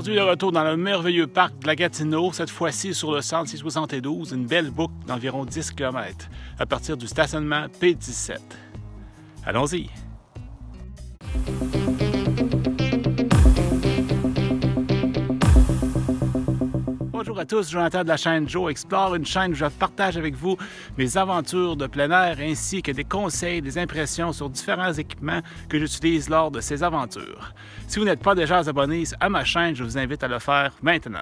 Aujourd'hui, le retour dans le merveilleux parc de la Gatineau, cette fois-ci sur le centre C72, une belle boucle d'environ 10 km à partir du stationnement P17. Allons-y! Bonjour à tous, Jonathan de la chaîne Jo.Explore, une chaîne où je partage avec vous mes aventures de plein air ainsi que des conseils, des impressions sur différents équipements que j'utilise lors de ces aventures. Si vous n'êtes pas déjà abonné à ma chaîne, je vous invite à le faire maintenant.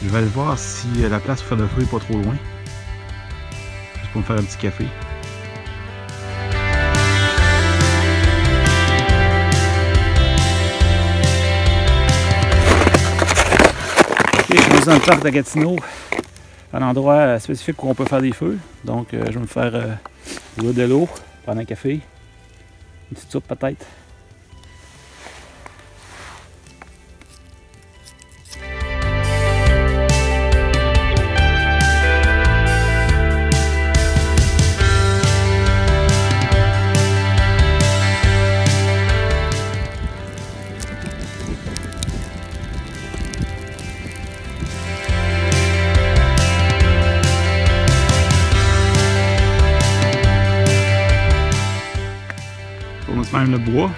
Je vais aller voir si la place pour faire le feu n'est pas trop loin. Juste pour me faire un petit café. Ok, je suis dans le parc de Gatineau, un endroit spécifique où on peut faire des feux. Donc je vais me faire de l'eau, prendre un café, une petite soupe peut-être. Même le bois.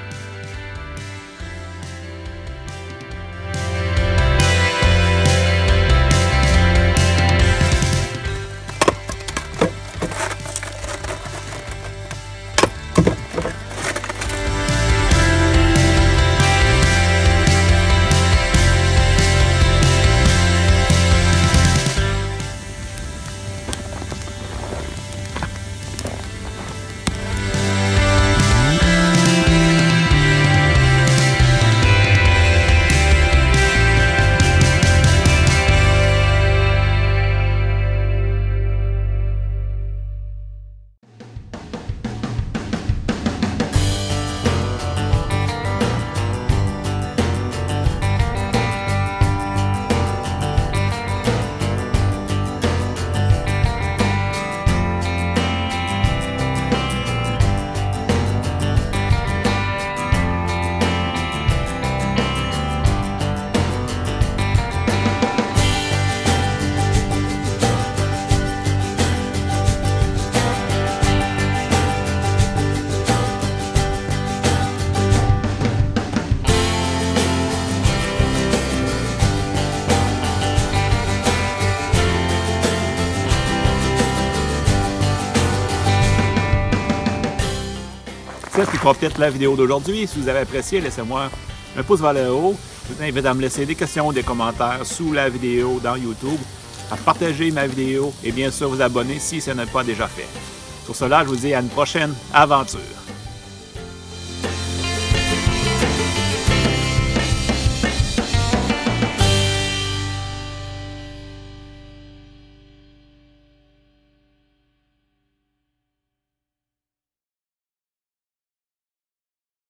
Ce qui complète la vidéo d'aujourd'hui. Si vous avez apprécié, laissez-moi un pouce vers le haut. Je vous invite à me laisser des questions ou des commentaires sous la vidéo dans YouTube, à partager ma vidéo et bien sûr vous abonner si ce n'est pas déjà fait. Sur cela, je vous dis à une prochaine aventure.